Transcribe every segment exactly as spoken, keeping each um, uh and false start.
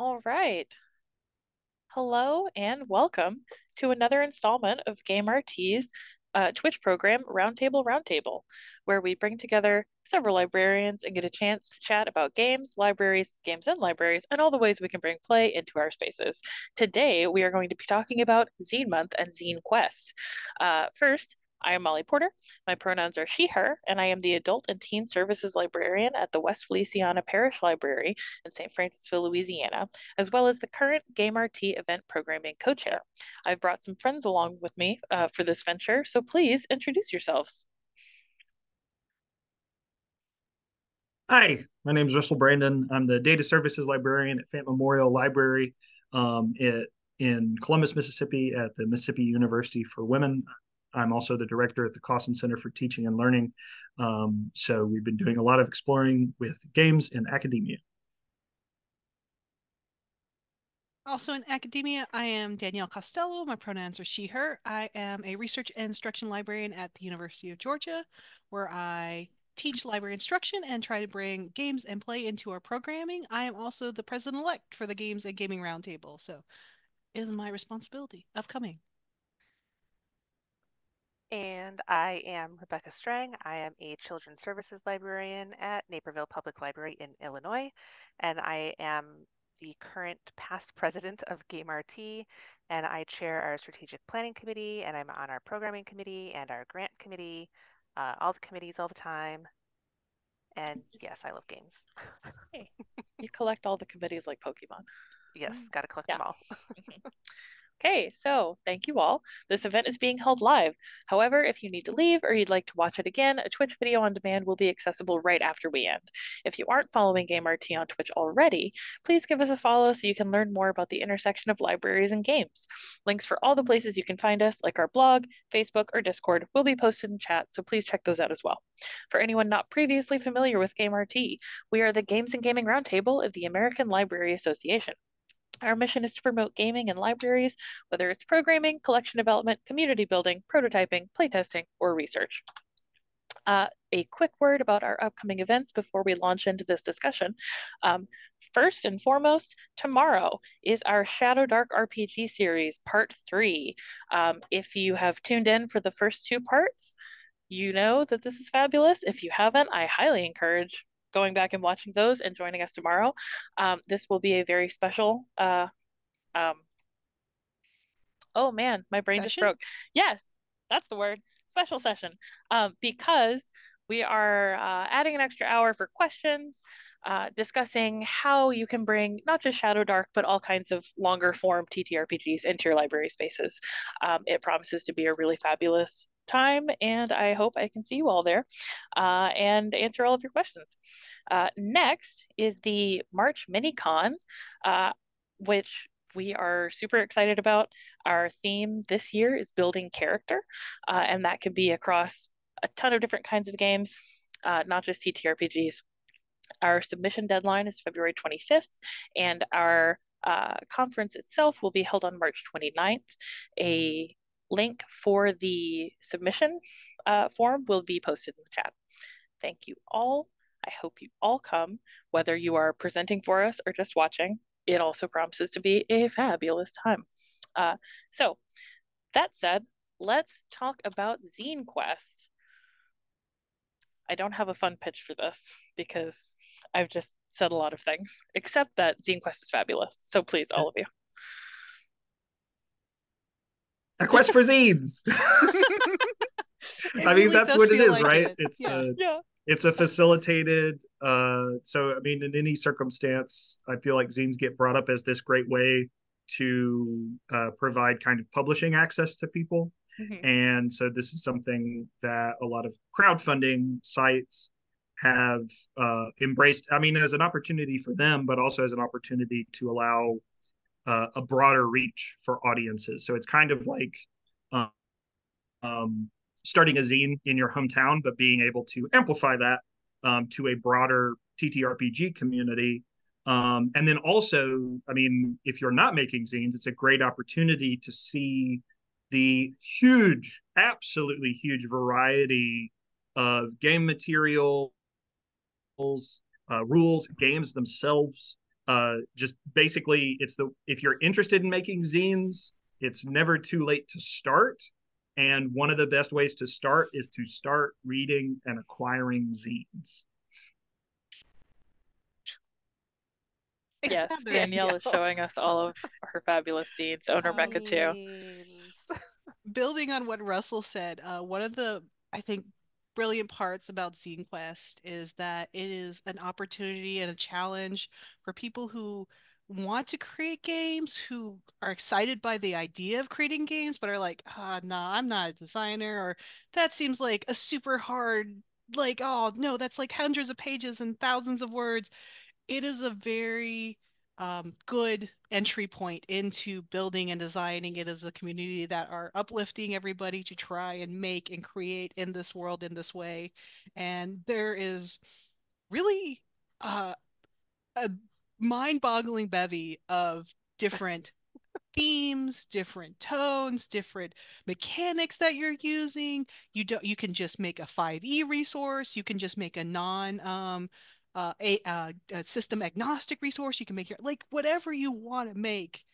All right. Hello and welcome to another installment of GameRT's uh, Twitch program, Roundtable Roundtable, where we bring together several librarians and get a chance to chat about games, libraries, games and libraries, and all the ways we can bring play into our spaces. Today, we are going to be talking about Zine Month and ZineQuest. Uh, first, I am Molly Porter. My pronouns are she, her, and I am the Adult and Teen Services Librarian at the West Feliciana Parish Library in Saint Francisville, Louisiana, as well as the current GameRT event programming co-chair. I've brought some friends along with me uh, for this venture, so please introduce yourselves. Hi, my name is Russell Brandon. I'm the Data Services Librarian at Fant Memorial Library um, at, in Columbus, Mississippi at the Mississippi University for Women. I'm also the director at the Coston Center for Teaching and Learning. Um, so we've been doing a lot of exploring with games in academia. Also in academia, I am Danielle Costello. My pronouns are she, her. I am a research and instruction librarian at the University of Georgia, where I teach library instruction and try to bring games and play into our programming. I am also the president-elect for the Games and Gaming Roundtable. So it is my responsibility upcoming. And I am Rebecca Strang. I am a children's services librarian at Naperville Public Library in Illinois, and I am the current past president of GameRT, and I chair our strategic planning committee, and I'm on our programming committee and our grant committee, uh, all the committees all the time. And yes, I love games. Hey, you collect all the committees like Pokemon. Yes, got to collect yeah. them all. Okay, so thank you all. This event is being held live. However, if you need to leave or you'd like to watch it again, a Twitch video on demand will be accessible right after we end. If you aren't following GameRT on Twitch already, please give us a follow so you can learn more about the intersection of libraries and games. Links for all the places you can find us, like our blog, Facebook, or Discord, will be posted in chat, so please check those out as well. For anyone not previously familiar with GameRT, we are the Games and Gaming Roundtable of the American Library Association. Our mission is to promote gaming in libraries, whether it's programming, collection development, community building, prototyping, playtesting, or research. Uh, a quick word about our upcoming events before we launch into this discussion. Um, first and foremost, tomorrow is our Shadow Dark R P G series, part three. Um, if you have tuned in for the first two parts, you know that this is fabulous. If you haven't, I highly encourage going back and watching those and joining us tomorrow. Um, this will be a very special, uh, um, oh man, my brain session? just broke. Yes, that's the word, special session, um, because we are uh, adding an extra hour for questions, uh, discussing how you can bring not just Shadow Dark, but all kinds of longer form T T R P Gs into your library spaces. Um, it promises to be a really fabulous time, and I hope I can see you all there uh, and answer all of your questions. Uh, next is the March Mini-Con, uh, which we are super excited about. Our theme this year is building character, uh, and that can be across a ton of different kinds of games, uh, not just T T R P Gs. Our submission deadline is February twenty-fifth, and our uh, conference itself will be held on March twenty-ninth. A link for the submission uh, form will be posted in the chat. Thank you all. I hope you all come, whether you are presenting for us or just watching. It also promises to be a fabulous time. Uh, so that said, let's talk about ZineQuest. I don't have a fun pitch for this because I've just said a lot of things, except that ZineQuest is fabulous. So please, all of you. A quest for zines. I mean, that's what it is, right? It's a, it's a facilitated. Uh, so, I mean, in any circumstance, I feel like zines get brought up as this great way to uh, provide kind of publishing access to people. Mm-hmm. And so this is something that a lot of crowdfunding sites have uh, embraced. I mean, as an opportunity for them, but also as an opportunity to allow Uh, a broader reach for audiences. So it's kind of like um, um, starting a zine in your hometown, but being able to amplify that um, to a broader T T R P G community. Um, and then also, I mean, if you're not making zines, it's a great opportunity to see the huge, absolutely huge variety of game materials, uh, rules, games themselves, uh, just basically it's the, if you're interested in making zines, it's never too late to start. And one of the best ways to start is to start reading and acquiring zines. Yes, Danielle is showing us all of her fabulous zines. Owner Rebecca too. Building on what Russell said, uh, one of the, I think, brilliant parts about ZineQuest is that it is an opportunity and a challenge for people who want to create games, who are excited by the idea of creating games, but are like, ah, nah, I'm not a designer, or that seems like a super hard, like, oh, no, that's like hundreds of pages and thousands of words. It is a very um, good entry point into building and designing. It is a community that are uplifting everybody to try and make and create in this world in this way. And there is really uh, a mind-boggling bevy of different themes, different tones, different mechanics that you're using. You don't. You can just make a five E resource. You can just make a non um, uh, a, uh, a system agnostic resource. You can make your like whatever you want to make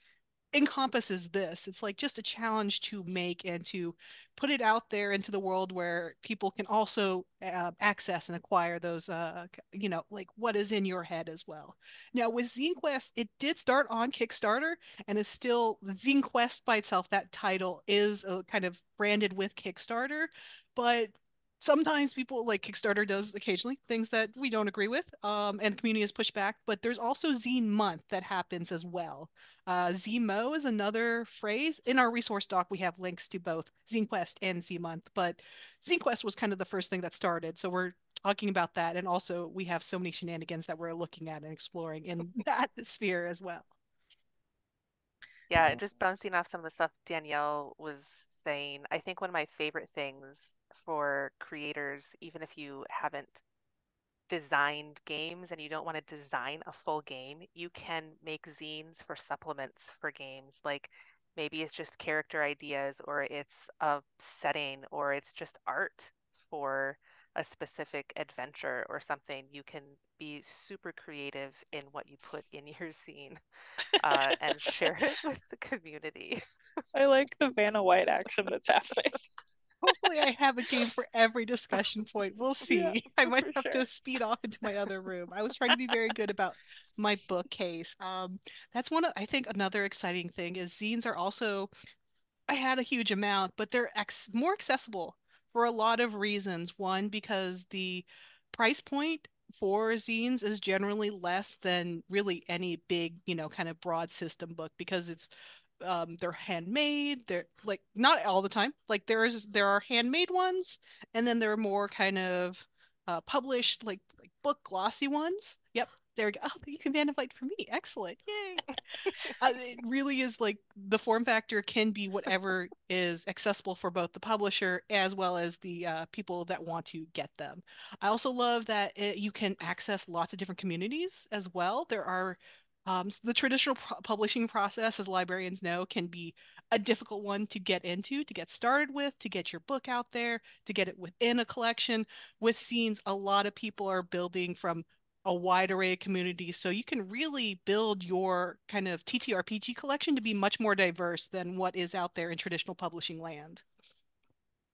encompasses this. It's like just a challenge to make and to put it out there into the world where people can also uh, access and acquire those, uh, you know, like what is in your head as well. Now with ZineQuest, it did start on Kickstarter and is still ZineQuest by itself. That title is a kind of branded with Kickstarter, but sometimes people like Kickstarter does occasionally things that we don't agree with um, and the community is pushed back, but there's also Zine Month that happens as well. Uh, Z M O is another phrase. In our resource doc, we have links to both ZineQuest and Zine Month, but ZineQuest was kind of the first thing that started. So we're talking about that. And also we have so many shenanigans that we're looking at and exploring in that sphere as well. Yeah, and just bouncing off some of the stuff Danielle was saying, I think one of my favorite things for creators, even if you haven't designed games and you don't want to design a full game, you can make zines for supplements for games. Like maybe it's just character ideas, or it's a setting, or it's just art for a specific adventure or something. You can be super creative in what you put in your zine uh, and share it with the community. I like the Vanna White action that's happening. Hopefully I have a game for every discussion point. We'll see. Yeah, I might have sure. to speed off into my other room. I was trying to be very good about my bookcase. Um, that's one of, I think another exciting thing is zines are also, I had a huge amount, but they're ex more accessible for a lot of reasons. One, because the price point for zines is generally less than really any big, you know, kind of broad system book, because it's Um, they're handmade. They're like not all the time. Like there is there are handmade ones, and then there are more kind of uh, published like, like book glossy ones. Yep, there we go. Oh, you can Vanna White for me. Excellent, yay! uh, it really is like the form factor can be whatever is accessible for both the publisher as well as the uh, people that want to get them. I also love that it, you can access lots of different communities as well. There are. Um, so the traditional pro publishing process, as librarians know, can be a difficult one to get into, to get started with, to get your book out there, to get it within a collection. With zines, a lot of people are building from a wide array of communities. So you can really build your kind of T T R P G collection to be much more diverse than what is out there in traditional publishing land.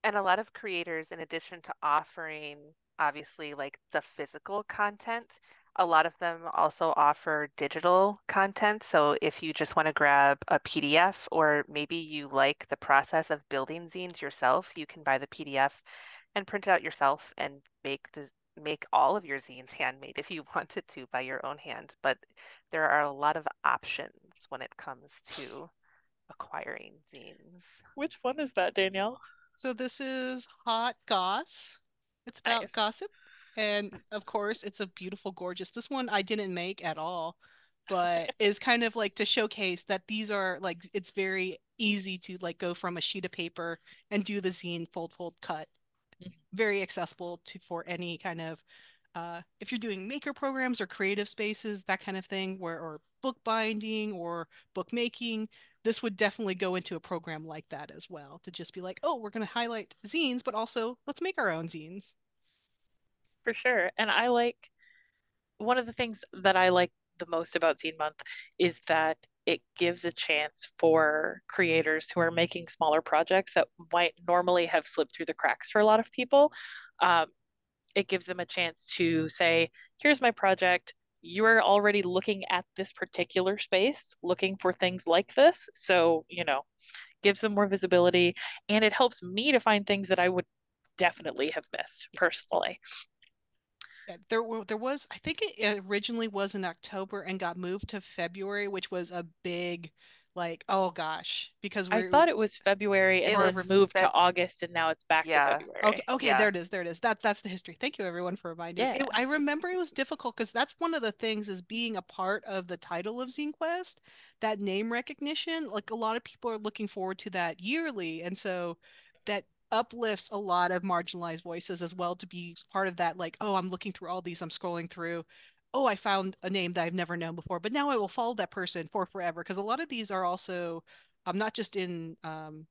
And a lot of creators, in addition to offering, obviously, like the physical content, a lot of them also offer digital content. So if you just want to grab a P D F, or maybe you like the process of building zines yourself, you can buy the P D F and print it out yourself and make the, make all of your zines handmade if you wanted to by your own hand. But there are a lot of options when it comes to acquiring zines. Which one is that, Danielle? So this is Hot Goss. It's about nice. Gossip. And of course, it's a beautiful, gorgeous. This one I didn't make at all, but is kind of like to showcase that these are like, it's very easy to like go from a sheet of paper and do the zine fold, fold, cut. Mm-hmm. Very accessible to for any kind of, uh, if you're doing maker programs or creative spaces, that kind of thing, where or book binding or bookmaking, this would definitely go into a program like that as well, to just be like, oh, we're going to highlight zines, but also let's make our own zines. For sure. And I like, one of the things that I like the most about Zine Month is that it gives a chance for creators who are making smaller projects that might normally have slipped through the cracks for a lot of people. Um, it gives them a chance to say, here's my project. You are already looking at this particular space, looking for things like this. So, you know, gives them more visibility, and it helps me to find things that I would definitely have missed personally. There were, there was, I think it originally was in October and got moved to February, which was a big, like, oh gosh, because we I thought it was February and then moved Fe- to August, and now it's back yeah. to February. Okay, okay yeah. there it is, there it is. That that's the history. Thank you, everyone, for reminding yeah. me. It, I remember it was difficult because that's one of the things is being a part of the title of ZineQuest, that name recognition. Like, a lot of people are looking forward to that yearly, and so that uplifts a lot of marginalized voices as well to be part of that, like, oh, I'm looking through all these, I'm scrolling through, oh, I found a name that I've never known before, but now I will follow that person for forever. Because a lot of these are also um, not just in um,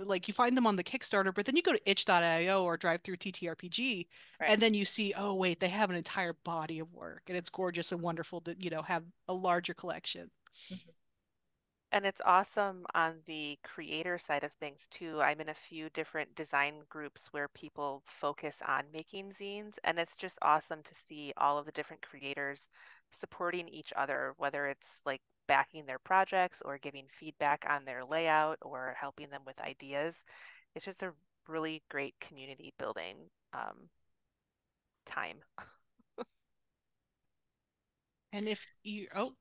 like, you find them on the Kickstarter, but then you go to itch dot i o or drive through T T R P G, right, and then you see, oh wait, they have an entire body of work, and it's gorgeous and wonderful to, you know, have a larger collection. Mm-hmm. And it's awesome on the creator side of things too. I'm in a few different design groups where people focus on making zines, and it's just awesome to see all of the different creators supporting each other, whether it's like backing their projects or giving feedback on their layout or helping them with ideas. It's just a really great community building um, time. And if you, oh,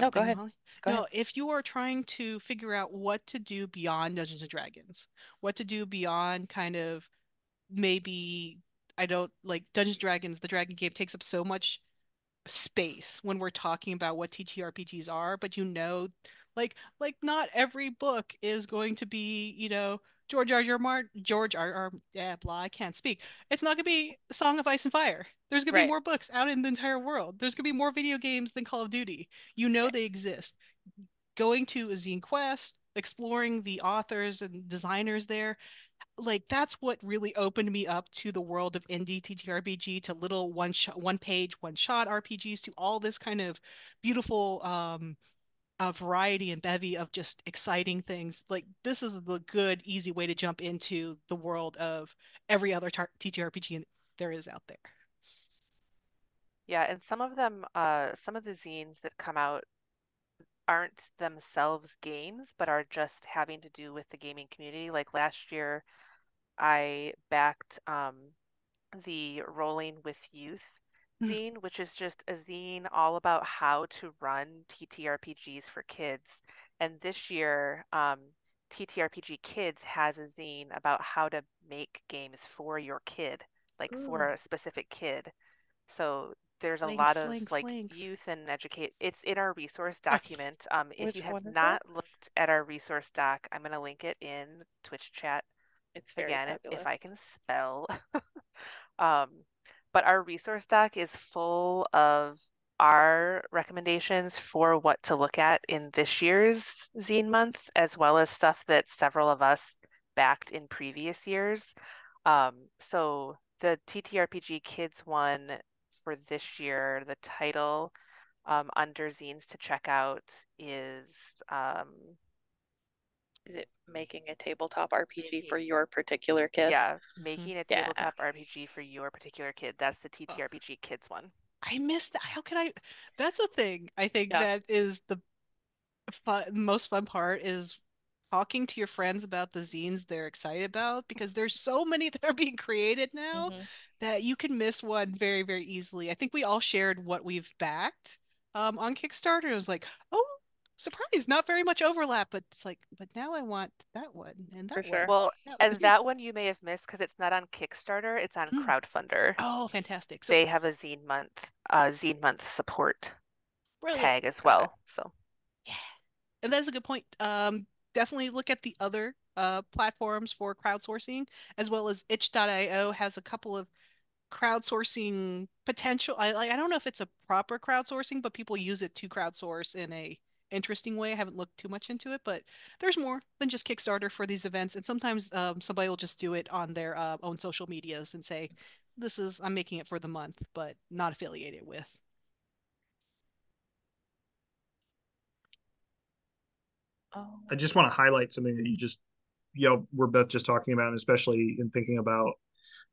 No, go ahead. Go no, ahead. If you are trying to figure out what to do beyond Dungeons and Dragons, what to do beyond kind of maybe, I don't like Dungeons and Dragons, the dragon game takes up so much space when we're talking about what T T R P Gs are, but you know, like, like not every book is going to be, you know, George R. R. Martin, George R. R. Yeah, blah, I can't speak. It's not going to be Song of Ice and Fire. There's going to be more books out in the entire world. There's going to be more video games than Call of Duty. You know, right, they exist. Going to a ZineQuest, exploring the authors and designers there, like, that's what really opened me up to the world of indie T T R P G, to little one shot, one page, one shot R P Gs, to all this kind of beautiful um, uh, variety and bevy of just exciting things. Like, this is the good, easy way to jump into the world of every other tar- T T R P G there is out there. Yeah, and some of them, uh, some of the zines that come out aren't themselves games, but are just having to do with the gaming community. Like last year, I backed um, the Rolling with Youth zine, which is just a zine all about how to run T T R P Gs for kids. And this year, um, T T R P G Kids has a zine about how to make games for your kid, like, ooh, for a specific kid. So there's a links, lot of links, like links. Youth and educate. It's in our resource document. Um, if Which you have not it? looked at our resource doc, I'm going to link it in Twitch chat. It's very again if, if I can spell. um, but our resource doc is full of our recommendations for what to look at in this year's Zine Month, as well as stuff that several of us backed in previous years. Um, so the T T R P G Kids one for this year, the title um, under zines to check out is um, is it making a tabletop R P G making, for your particular kid? Yeah, making a tabletop yeah. R P G for your particular kid. That's the T T R P G oh. Kids one. I missed that. How can I? That's a thing. I think yeah. that is the fun, most fun part is talking to your friends about the zines they're excited about, because there's so many that are being created now mm-hmm. that you can miss one very, very easily. I think we all shared what we've backed um, on Kickstarter. It was like, oh, surprise, not very much overlap, but it's like, but now I want that one and that For sure. one. Well, that and one. That one you may have missed because it's not on Kickstarter, it's on mm. Crowdfunder. Oh, fantastic. So they have a Zine Month, uh, Zine Month support brilliant. tag as well. Okay. So, yeah. And that's a good point. Um, Definitely look at the other uh, platforms for crowdsourcing, as well as itch dot i o has a couple of crowdsourcing potential. I I don't know if it's a proper crowdsourcing, but people use it to crowdsource in a interesting way. I haven't looked too much into it, but there's more than just Kickstarter for these events. And sometimes um, somebody will just do it on their uh, own social medias and say, this is, I'm making it for the month, but not affiliated with. Oh. I just want to highlight something that you just, you know, we're both just talking about, and especially in thinking about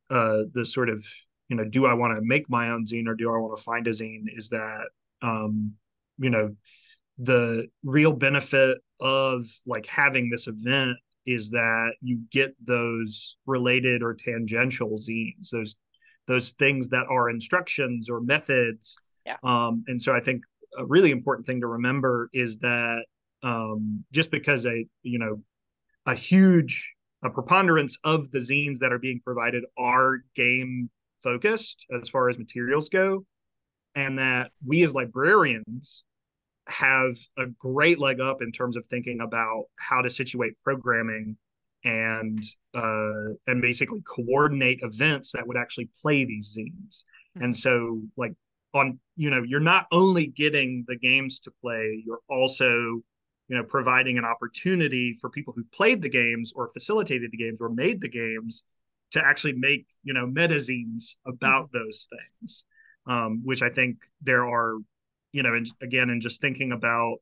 uh, the sort of, you know, do I want to make my own zine or do I want to find a zine? Is that, um, you know, the real benefit of like having this event is that you get those related or tangential zines, those those things that are instructions or methods. Yeah. Um, and so I think a really important thing to remember is that um, just because a, you know, a huge a preponderance of the zines that are being provided are game focused as far as materials go, and that we as librarians have a great leg up in terms of thinking about how to situate programming and uh, and basically coordinate events that would actually play these zines. Mm-hmm. And so like on, you know, you're not only getting the games to play, you're also, you know, providing an opportunity for people who've played the games or facilitated the games or made the games to actually make, you know, metazines about mm-hmm. those things, um, which I think there are, you know, and again, and just thinking about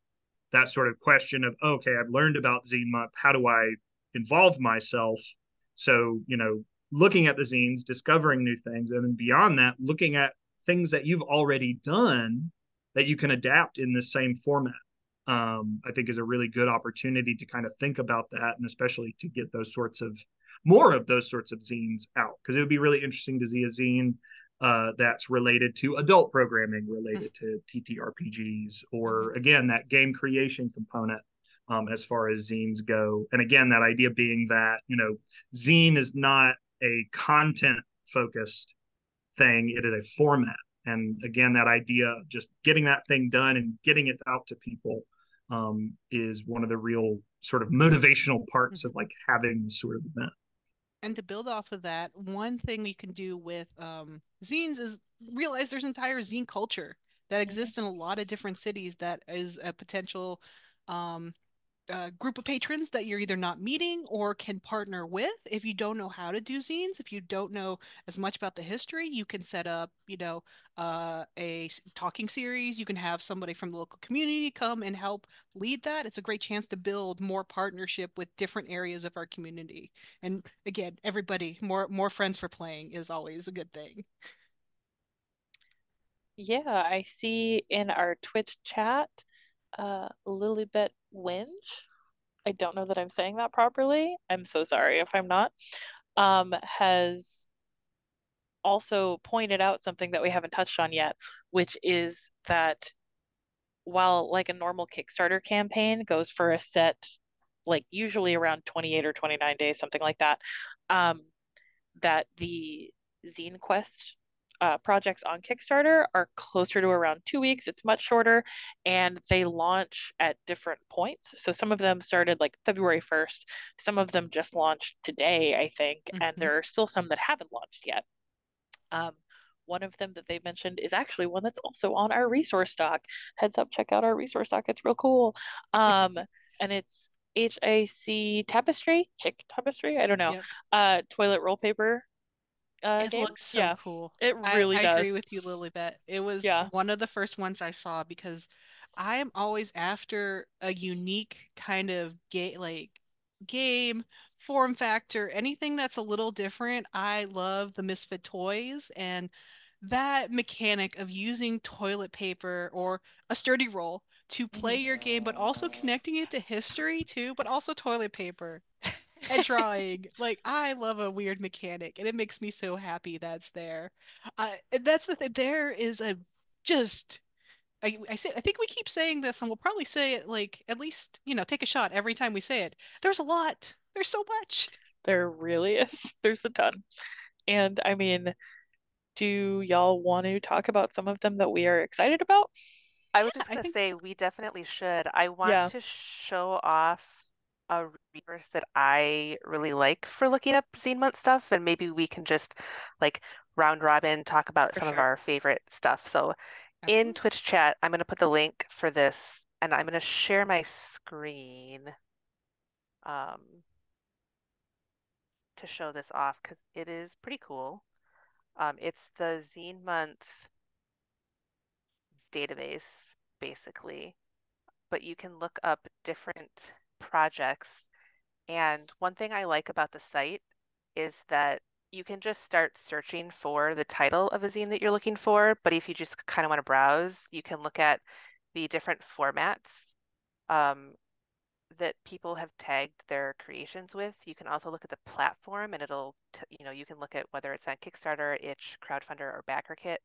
that sort of question of, okay, I've learned about Zine Month. How do I involve myself? So, you know, looking at the zines, discovering new things, and then beyond that, looking at things that you've already done that you can adapt in the same format, um, I think is a really good opportunity to kind of think about that, and especially to get those sorts of, more of those sorts of zines out, because it would be really interesting to see a zine Uh, that's related to adult programming, related to T T R P Gs, or again, that game creation component um, as far as zines go. And again, that idea being that, you know, zine is not a content focused thing, it is a format. And again, that idea of just getting that thing done and getting it out to people um, is one of the real sort of motivational parts of like having this sort of event. And to build off of that, one thing we can do with um, zines is realize there's an entire zine culture that exists in a lot of different cities that is a potential um, uh, group of patrons that you're either not meeting or can partner with. If you don't know how to do zines, if you don't know as much about the history, you can set up, you know, uh, a talking series. You can have somebody from the local community come and help lead that. It's a great chance to build more partnership with different areas of our community. And again, everybody, more, more friends for playing is always a good thing. Yeah, I see in our Twitch chat, uh, Lilibet Winge. I don't know that I'm saying that properly. I'm so sorry if I'm not. Um, has also pointed out something that we haven't touched on yet, which is that while like a normal Kickstarter campaign goes for a set, like usually around twenty-eight or twenty-nine days, something like that, um, that the ZineQuest uh, projects on Kickstarter are closer to around two weeks. It's much shorter, and they launch at different points. So some of them started like February first. Some of them just launched today, I think, mm-hmm. and there are still some that haven't launched yet. Um, one of them that they mentioned is actually one that's also on our resource doc. Heads up, check out our resource doc. It's real cool. Um, and it's H I C tapestry, hick tapestry. I don't know. Yep. Uh, toilet roll paper. Uh, it game? looks so yeah. cool. It really I, does. I agree with you, Lilibet. It was yeah. one of the first ones I saw, because I am always after a unique kind of ga- like game, form factor, anything that's a little different. I love the Misfit toys, and that mechanic of using toilet paper or a sturdy roll to play your game, but also connecting it to history too, but also toilet paper and drawing. Like, I love a weird mechanic, and it makes me so happy that's there. Uh, and that's the thing. There is a just, I, I say, I think we keep saying this, and we'll probably say it like at least, you know, take a shot every time we say it. There's a lot. There's so much. There really is. There's a ton. And I mean, do y'all want to talk about some of them that we are excited about? I was yeah, just going to think... say we definitely should. I want yeah. to show off a resource that I really like for looking up Zine Month stuff, and maybe we can just like round robin talk about for some sure. of our favorite stuff. So Absolutely. In Twitch chat, I'm going to put the link for this, and I'm going to share my screen um, to show this off, because it is pretty cool. Um, it's the Zine Month database, basically, but you can look up different projects. And one thing I like about the site is that you can just start searching for the title of a zine that you're looking for. But if you just kind of want to browse, you can look at the different formats um, that people have tagged their creations with. You can also look at the platform, and it'll, t you know, you can look at whether it's on Kickstarter, Itch, Crowdfunder, or BackerKit,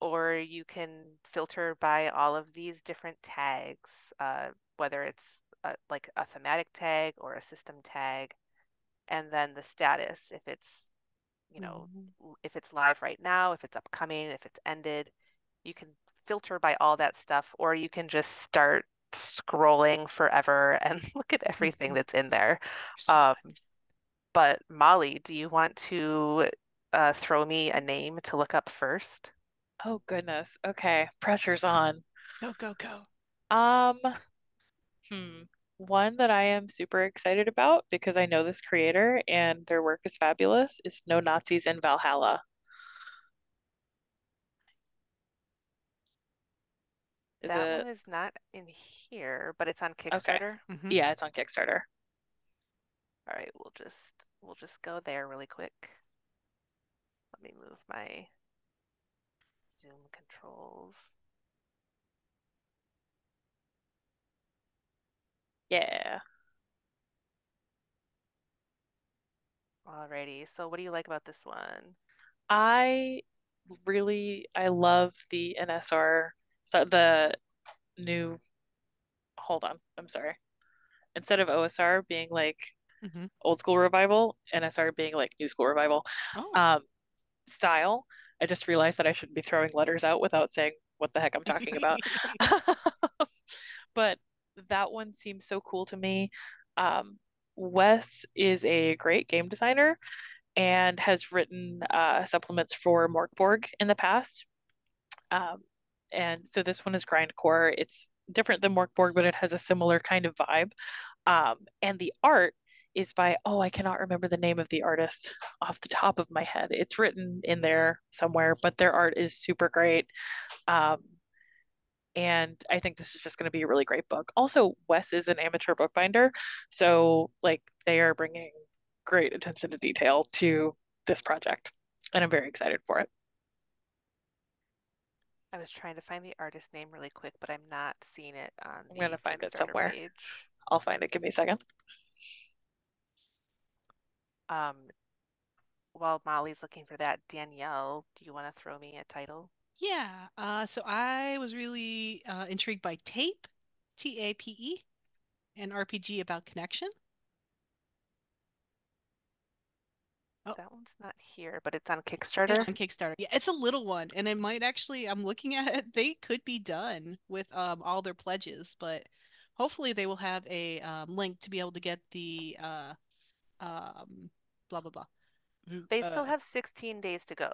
or you can filter by all of these different tags, uh, whether it's a, like a thematic tag or a system tag, and then the status, if it's, you know, mm-hmm. if it's live right now, if it's upcoming, if it's ended. You can filter by all that stuff, or you can just start scrolling forever and look at everything that's in there. Um, but Molly, do you want to uh, throw me a name to look up first? Oh goodness. Okay, pressure's on. Go go go. Um, hmm. One that I am super excited about because I know this creator and their work is fabulous is No Nazis in Valhalla. Is that it... one is not in here, but it's on Kickstarter. Okay. Mm-hmm. Yeah, it's on Kickstarter. All right, we'll just we'll just go there really quick. Let me move my Zoom controls. Yeah. Alrighty. So, what do you like about this one? I really I love the N S R. So the new, hold on, I'm sorry. Instead of O S R being like mm-hmm. old school revival, N S R being like new school revival oh. um, style. I just realized that I shouldn't be throwing letters out without saying what the heck I'm talking about. But that one seems so cool to me. Um, Wes is a great game designer and has written uh, supplements for Mörk Borg in the past. Um, And so this one is grindcore. It's different than Mörk Borg, but it has a similar kind of vibe. Um, and the art is by, oh, I cannot remember the name of the artist off the top of my head. It's written in there somewhere, but their art is super great. Um, and I think this is just going to be a really great book. Also, Wes is an amateur bookbinder. So like they are bringing great attention to detail to this project. And I'm very excited for it. I was trying to find the artist name really quick, but I'm not seeing it on the I'm gonna find it somewhere. Page. I'll find it. Give me a second. Um, while Molly's looking for that, Danielle, do you want to throw me a title? Yeah. Uh, so I was really uh, intrigued by Tape, T A P E, an R P G about connection. Oh. That one's not here, but it's on Kickstarter. It's on Kickstarter. Yeah, it's a little one, and it might actually, I'm looking at it, they could be done with um all their pledges, but hopefully they will have a um, link to be able to get the uh um blah blah blah. They uh, still have sixteen days to go.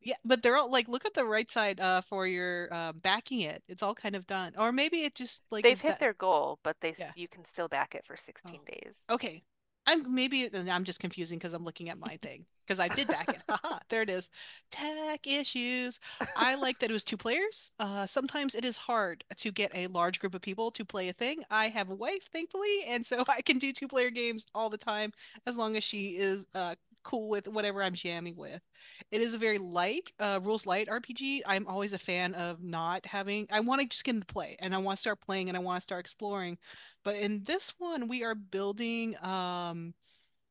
Yeah, but they're all like, look at the right side uh for your um backing it. It's all kind of done. Or maybe it just like they've hit that... their goal, but they yeah. you can still back it for sixteen oh. days. Okay. I'm maybe I'm just confusing because I'm looking at my thing because I did back it. Aha, there it is. Tech issues. I like that it was two players. Uh, sometimes it is hard to get a large group of people to play a thing. I have a wife, thankfully, and so I can do two player games all the time as long as she is uh, cool with whatever I'm jamming with. It is a very light, uh, rules light R P G. I'm always a fan of not having, I want to just get into play and I want to start playing and I want to start exploring. But in this one, we are building um,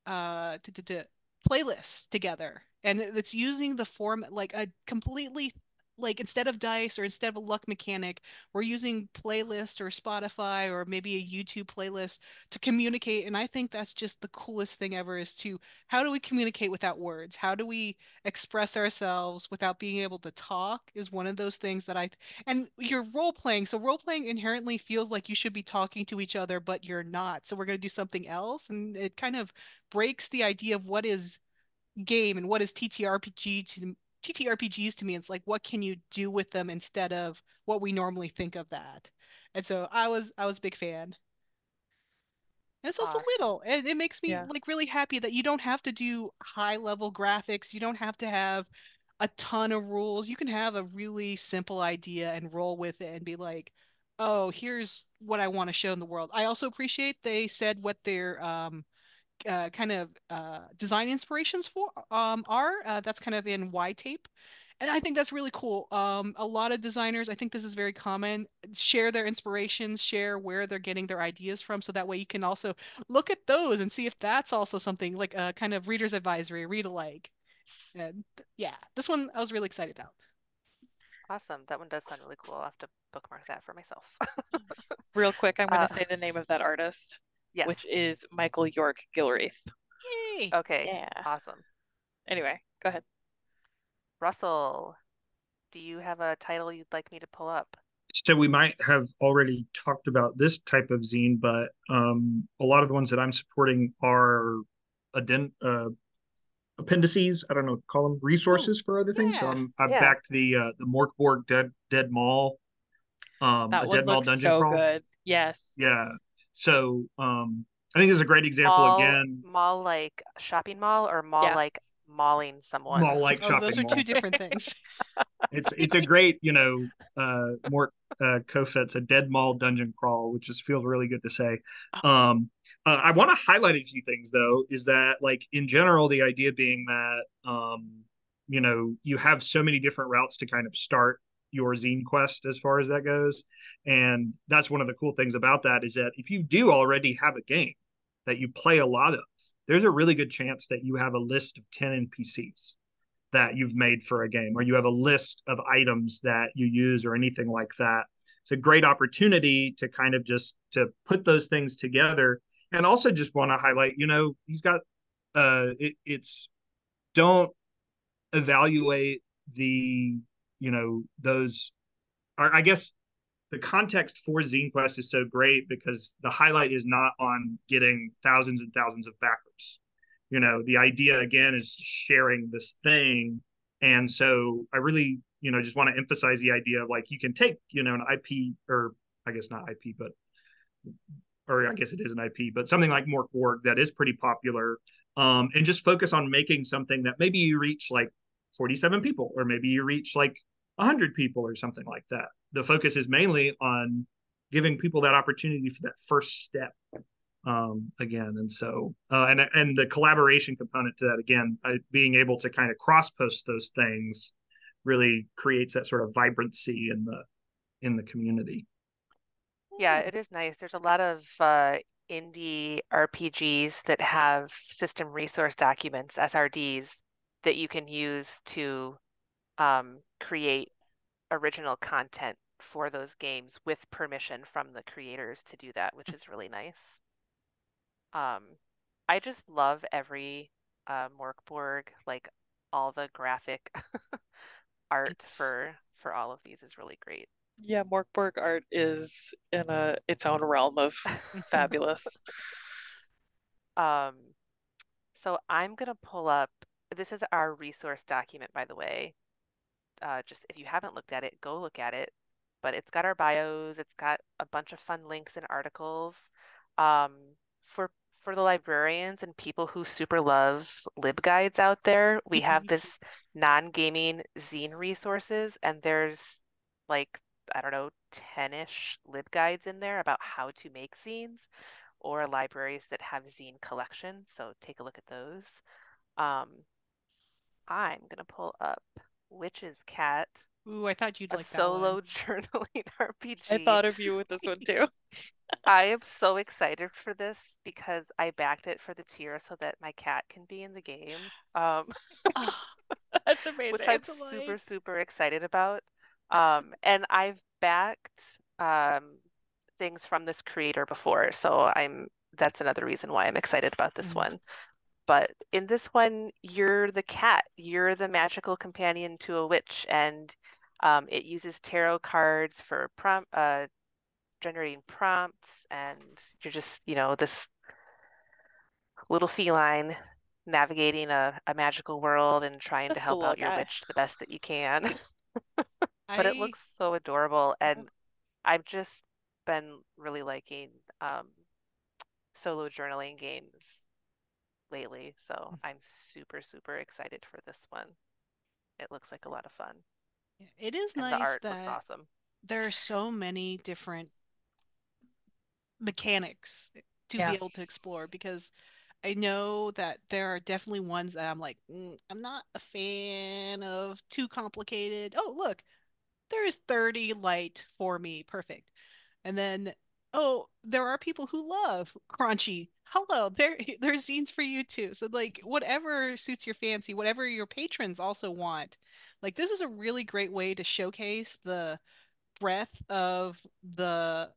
uh, t -t -t playlists together. And it's using the form like a completely, like instead of dice or instead of a luck mechanic, we're using playlist or Spotify or maybe a YouTube playlist to communicate. And I think that's just the coolest thing ever is to, how do we communicate without words? How do we express ourselves without being able to talk is one of those things that I, and you're role playing. So role playing inherently feels like you should be talking to each other, but you're not. So we're going to do something else. And it kind of breaks the idea of what is game and what is T T R P G to T T R P Gs to me. It's like, what can you do with them instead of what we normally think of that? And so I was I was a big fan. And it's also Aww. little, and it makes me yeah. like really happy that you don't have to do high level graphics. You don't have to have a ton of rules. You can have a really simple idea and roll with it and be like, oh, here's what I want to show in the world. I also appreciate they said what their um, uh, kind of uh, design inspirations for um, are. Uh, that's kind of in Y Tape. And I think that's really cool. Um, a lot of designers, I think this is very common, share their inspirations, share where they're getting their ideas from. So that way you can also look at those and see if that's also something like a kind of reader's advisory, read alike. And yeah, this one I was really excited about. Awesome. That one does sound really cool. I'll have to bookmark that for myself. Real quick, I'm going to uh, say the name of that artist, yes. which is Michael York Gilreath. Yay! Okay, yeah. Awesome. Anyway, go ahead. Russell, do you have a title you'd like me to pull up? So we might have already talked about this type of zine, but um, a lot of the ones that I'm supporting are aden uh, appendices, I don't know, call them resources oh, for other things. Yeah. So I'm, I've yeah. backed the uh, the Mörk Borg Dead, Dead Mall, um, that a Dead Mall Dungeon so Crawl. Good. Yes. Yeah. So um, I think this is a great example mall, again. Mall like shopping mall or mall yeah. like mauling someone. Mall like oh, shopping those are mall. Two different things. It's it's a great, you know, uh Mörk uh Kofet's a Dead Mall Dungeon Crawl, which just feels really good to say. um uh, I want to highlight a few things though, is that like in general the idea being that um you know, you have so many different routes to kind of start your zine quest as far as that goes, and that's one of the cool things about that is that if you do already have a game that you play a lot of, there's a really good chance that you have a list of ten N P Cs that you've made for a game, or you have a list of items that you use or anything like that. It's a great opportunity to kind of just to put those things together. And also just want to highlight, you know, he's got, uh, it, it's, don't evaluate the, you know, those, or I guess the context for ZineQuest is so great because the highlight is not on getting thousands and thousands of backers. You know, the idea again is sharing this thing. And so I really, you know, just want to emphasize the idea of like, you can take, you know, an I P, or I guess not I P, but, or I guess it is an I P, but something like Mörk Borg that is pretty popular, um, and just focus on making something that maybe you reach like forty-seven people, or maybe you reach like one hundred people or something like that. The focus is mainly on giving people that opportunity for that first step, um, again. And so, uh, and, and the collaboration component to that, again, I, being able to kind of cross-post those things really creates that sort of vibrancy in the, in the community. Yeah, it is nice. There's a lot of uh, indie R P Gs that have system resource documents, S R Ds, that you can use to um, create original content for those games with permission from the creators to do that, which is really nice. Um, I just love every uh, Mörk Borg, like all the graphic art it's... for for all of these is really great. Yeah, Mörk Borg art is in a its own realm of fabulous. Um, so I'm gonna pull up. This is our resource document, by the way. Uh, just if you haven't looked at it, go look at it. But it's got our bios. It's got a bunch of fun links and articles um, for for the librarians and people who super love LibGuides out there. We have this non-gaming zine resources, and there's like I don't know ten-ish LibGuides in there about how to make zines or libraries that have zine collections. So take a look at those. Um, I'm gonna pull up Witch's Cat. Ooh, I thought you'd like that one. A solo journaling R P G. I thought of you with this one too. I am so excited for this because I backed it for the tier so that my cat can be in the game. Um, oh, that's amazing. Which I'm super, super excited about. Um, and I've backed um, things from this creator before, so I'm. That's another reason why I'm excited about this mm-hmm. one. But in this one, you're the cat. You're the magical companion to a witch, and um, it uses tarot cards for prompt, uh, generating prompts. And you're just, you know, this little feline navigating a, a magical world and trying That's to help out guy. your witch the best that you can. But I... it looks so adorable, and I've just been really liking um, solo journaling games lately, so I'm super super excited for this one. It looks like a lot of fun. Yeah, it is and nice the art that looks awesome. there are so many different mechanics to yeah. be able to explore, because I know that there are definitely ones that I'm like, mm, I'm not a fan of too complicated. Oh, look, there is thirty light for me. Perfect. And then, oh, there are people who love crunchy. Hello, there, there's zines for you too. So like whatever suits your fancy, whatever your patrons also want. Like this is a really great way to showcase the breadth of the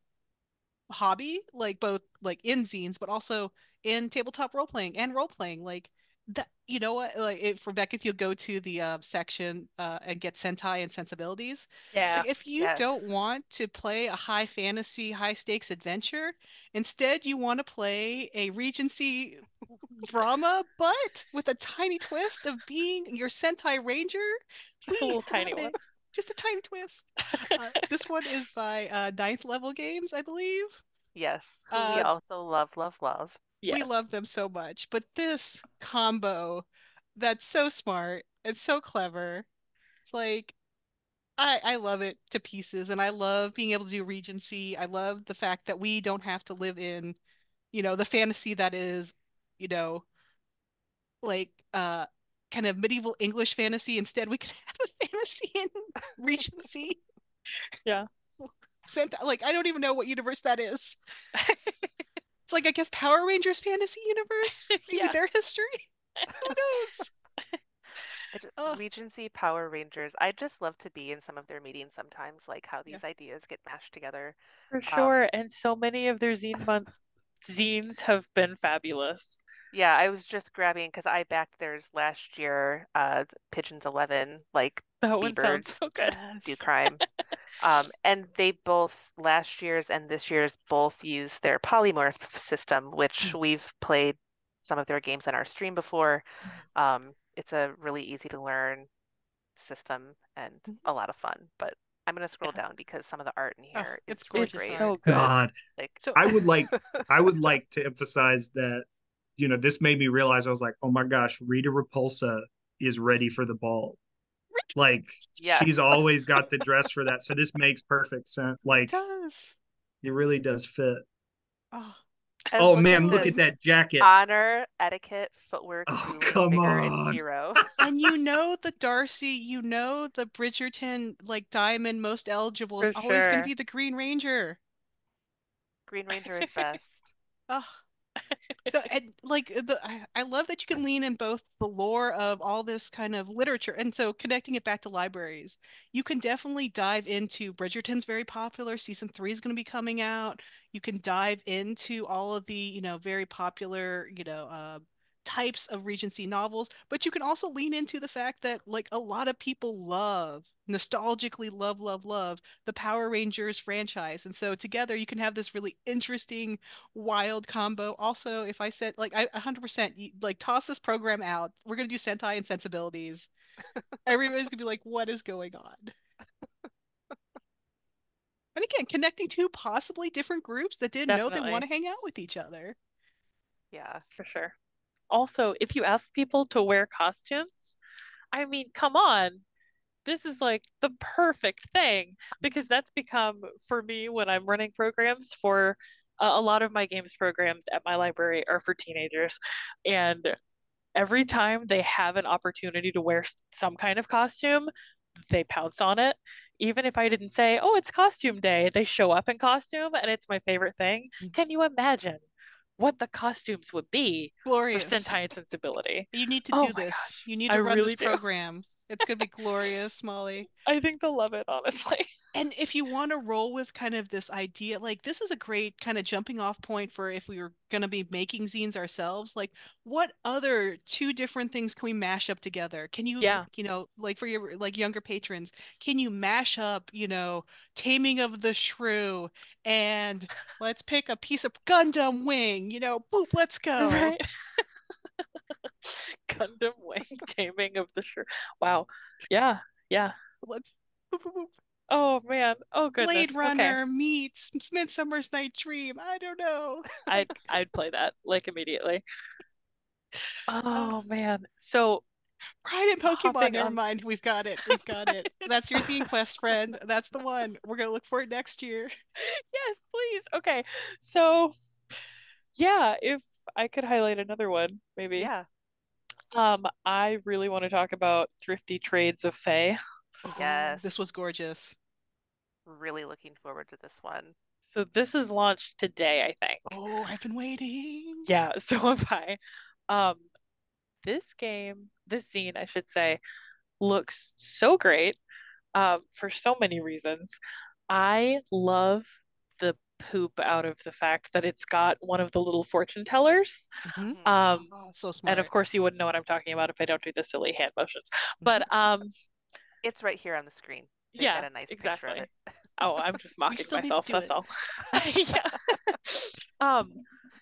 hobby, like both like in zines, but also in tabletop role playing and role playing. Like that, you know what? Like if Rebecca, if you go to the uh, section uh, and get Sentai and Sensibilities, yeah. Like if you yes. don't want to play a high fantasy, high stakes adventure, instead you want to play a Regency drama, but with a tiny twist of being your Sentai Ranger. Just a little tiny one. Just a tiny twist. Uh, this one is by uh, Ninth Level Games, I believe. Yes, who uh, we also love, love, love. Yes. We love them so much. But this combo that's so smart and so clever. It's like, I, I love it to pieces. And I love being able to do Regency. I love the fact that we don't have to live in, you know, the fantasy that is, you know, like, uh, kind of medieval English fantasy. Instead, we could have a fantasy in Regency. Yeah. Sent, like, I don't even know what universe that is. It's like, I guess, Power Rangers fantasy universe? Maybe yeah. their history? Who knows? Just, oh. Regency, Power Rangers. I just love to be in some of their meetings sometimes, like how these yeah. ideas get mashed together. For sure. Um, and so many of their zine month zines have been fabulous. Yeah, I was just grabbing, because I backed theirs last year, uh, Pigeons eleven, like that one sounds so good. Do crime. um, and they both, last year's and this year's, both use their polymorph system, which we've played some of their games on our stream before. Um, it's a really easy to learn system and a lot of fun, but I'm going to scroll yeah. down because some of the art in here oh, is gorgeous. It's so good. God. Like, so I would like, I would like to emphasize that, you know, this made me realize, I was like, oh my gosh, Rita Repulsa is ready for the ball. Like, yeah. she's always got the dress for that. So this makes perfect sense. Like, it does. It really does fit. Oh, oh man, look at that jacket. Honor, etiquette, footwork. Oh, come on. And, hero. And you know the Darcy, you know the Bridgerton, like, diamond most eligible is always sure. going to be the Green Ranger. Green Ranger is best. Oh. So, and like, the, I love that you can lean in both the lore of all this kind of literature, and so connecting it back to libraries, you can definitely dive into Bridgerton's very popular. Season three is going to be coming out. You can dive into all of the, you know, very popular, you know, uh, types of Regency novels, but you can also lean into the fact that, like, a lot of people love, nostalgically love, love, love the Power Rangers franchise, and so together you can have this really interesting, wild combo. Also, if I said, like, I one hundred percent like toss this program out, we're gonna do Sentai and Sensibilities. Everybody's gonna be like, what is going on? And again, connecting two possibly different groups that didn't Definitely. know they want to hang out with each other. Yeah, for sure. Also, if you ask people to wear costumes, I mean, come on, this is like the perfect thing, because that's become, for me, when I'm running programs for uh, a lot of my games programs at my library are for teenagers, and every time they have an opportunity to wear some kind of costume, they pounce on it. Even if I didn't say, oh, it's costume day, they show up in costume, and it's my favorite thing. Mm-hmm. Can you imagine what the costumes would be glorious. For Sentai and Sensibility? You need to do oh this. Gosh. You need to I run really this do. program. It's going to be glorious, Molly. I think they'll love it, honestly. And if you want to roll with kind of this idea, like, this is a great kind of jumping off point for if we were going to be making zines ourselves, like, what other two different things can we mash up together? Can you, yeah. you know, like, for your, like, younger patrons, can you mash up, you know, Taming of the Shrew and let's pick a piece of Gundam Wing, you know, boop, let's go. Right. Gundam Wing, Taming of the Shrew. Wow. Yeah. Yeah. Let's. Oh man! Oh goodness! Blade Runner okay. meets Midsummer's Night Dream. I don't know. I'd I'd play that, like, immediately. Oh man! So Pride and Pokemon. Never mind. We've got it. We've got it. That's your ZineQuest friend. That's the one. We're going to look for it next year. Yes, please. Okay. So yeah, if I could highlight another one, maybe. Yeah. Um, I really want to talk about Thrifty Trades of Fae. Yes. Oh, this was gorgeous. Really looking forward to this one. So this is launched today, I think. Oh, I've been waiting. Yeah, so have I. Um, this game, this zine, I should say, looks so great um, for so many reasons. I love the poop out of the fact that it's got one of the little fortune tellers. Mm-hmm. um, oh, so smart. And of course, you wouldn't know what I'm talking about if I don't do the silly hand motions. Mm-hmm. But um, it's right here on the screen. They've yeah, got a nice exactly. picture of it. Oh, I'm just mocking myself. That's it. all. yeah. Um,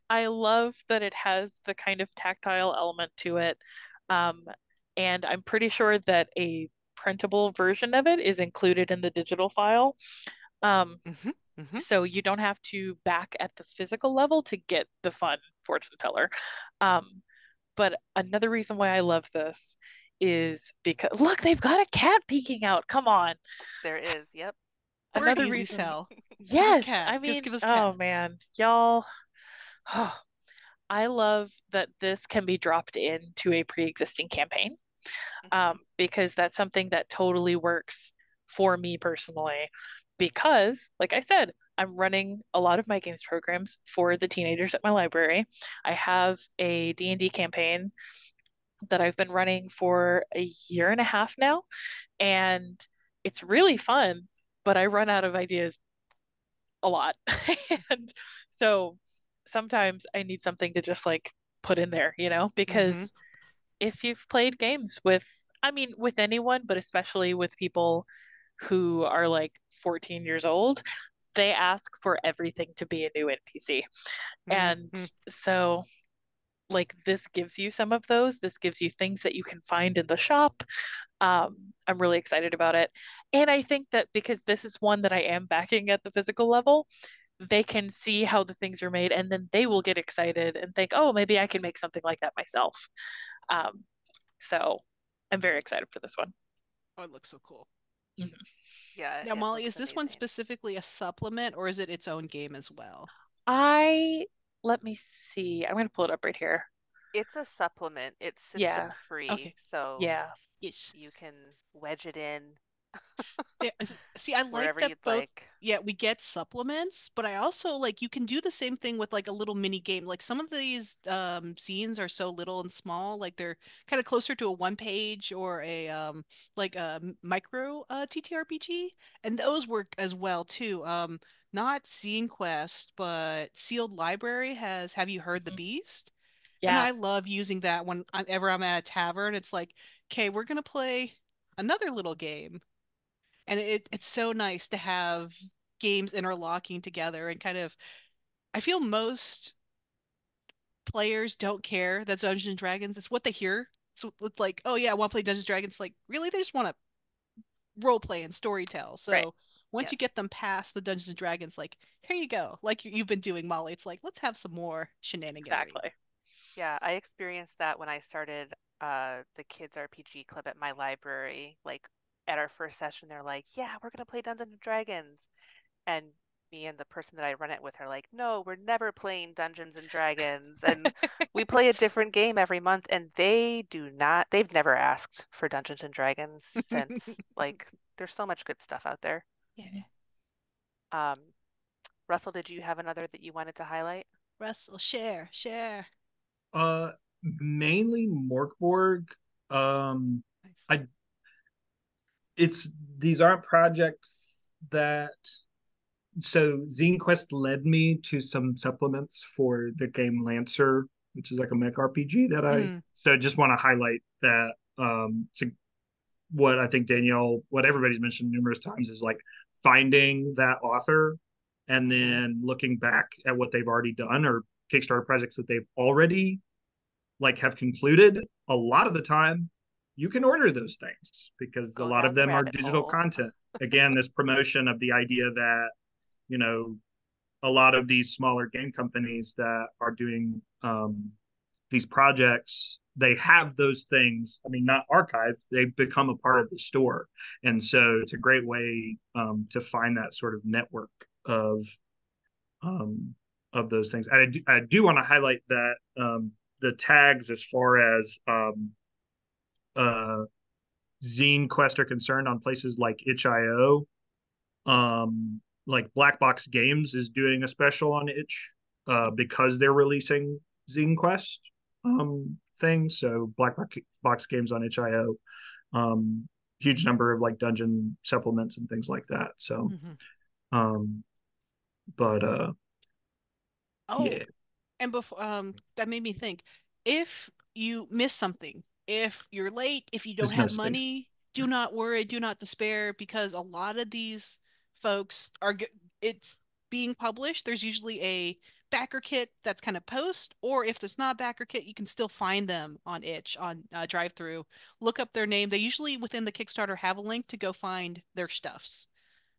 I love that it has the kind of tactile element to it. Um, and I'm pretty sure that a printable version of it is included in the digital file. Um, mm-hmm, mm-hmm. So you don't have to back at the physical level to get the fun fortune teller. Um, but another reason why I love this is because, look, they've got a cat peeking out. Come on. There is. Yep. Another easy reason. Sell. Yes, I mean, just give us cat. Oh man, y'all. Oh, I love that this can be dropped into a pre-existing campaign, um, because that's something that totally works for me personally. Because, like I said, I'm running a lot of my games programs for the teenagers at my library. I have a D and D campaign that I've been running for a year and a half now, and it's really fun. But I run out of ideas a lot. And so sometimes I need something to just like put in there, you know, because mm-hmm. if you've played games with, I mean, with anyone, but especially with people who are like fourteen years old, they ask for everything to be a new N P C. Mm-hmm. And so like this gives you some of those. This gives you things that you can find in the shop. Um, I'm really excited about it. And I think that because this is one that I am backing at the physical level, they can see how the things are made and then they will get excited and think, oh, maybe I can make something like that myself. Um, so I'm very excited for this one. Oh, it looks so cool. Mm-hmm. Yeah. Now, Molly, is this amazing. One specifically a supplement or is it its own game as well? I, let me see. I'm going to pull it up right here. It's a supplement. It's system yeah. free. Okay. So yeah. Yes. You can wedge it in. yeah, see, I like that both. Like. Yeah, we get supplements, but I also like you can do the same thing with like a little mini game. Like some of these um, zines are so little and small, like they're kind of closer to a one page or a um, like a micro uh, T T R P G, and those work as well too. Um, not ZineQuest, but Sealed Library has Have You Heard mm-hmm. the Beast? Yeah, and I love using that whenever I'm at a tavern. It's like, okay, we're gonna play another little game. And it, it's so nice to have games interlocking together and kind of, I feel most players don't care that's Dungeons and Dragons. It's what they hear. So it's like, oh yeah, I want to play Dungeons and Dragons. Like, really? They just want to role play and story tell. So right. once yeah. you get them past the Dungeons and Dragons, like, here you go. Like you've been doing, Molly. It's like, let's have some more shenanigans. Exactly. Yeah, I experienced that when I started uh, the Kids R P G Club at my library. Like, at our first session, they're like, yeah, we're going to play Dungeons and Dragons. And me and the person that I run it with are like, no, we're never playing Dungeons and Dragons. And we play a different game every month. And they do not, they've never asked for Dungeons and Dragons since, like, there's so much good stuff out there. Yeah. Um, Russell, did you have another that you wanted to highlight? Russell, share, share. Uh, mainly Mörk Borg. Um, nice. I It's these aren't projects that so ZineQuest led me to some supplements for the game Lancer, which is like a mech R P G that I mm. so just want to highlight that um, to what I think Danielle, what everybody's mentioned numerous times is like finding that author and then looking back at what they've already done or Kickstarter projects that they've already like have concluded. A lot of the time, you can order those things because Go a lot of them are digital hole. Content. Again, this promotion of the idea that, you know, a lot of these smaller game companies that are doing um, these projects, they have those things. I mean, not archived, they become a part of the store. And so it's a great way um, to find that sort of network of um, of those things. I do, I do want to highlight that um, the tags as far as um, uh, ZineQuest are concerned on places like itch dot i o, um, like Black Box Games is doing a special on Itch uh, because they're releasing ZineQuest um, things. So Black Box Games on itch dot i o, um, huge number of like dungeon supplements and things like that. So, mm-hmm. um, but uh, oh, yeah. And before um, that made me think: if you miss something, if you're late, if you don't There's have no money, space. Do not worry, do not despair, because a lot of these folks are. It's being published. There's usually a backer kit that's kind of post, or if there's not backer kit, you can still find them on Itch, on uh, drive-through. Look up their name. They usually within the Kickstarter have a link to go find their stuffs.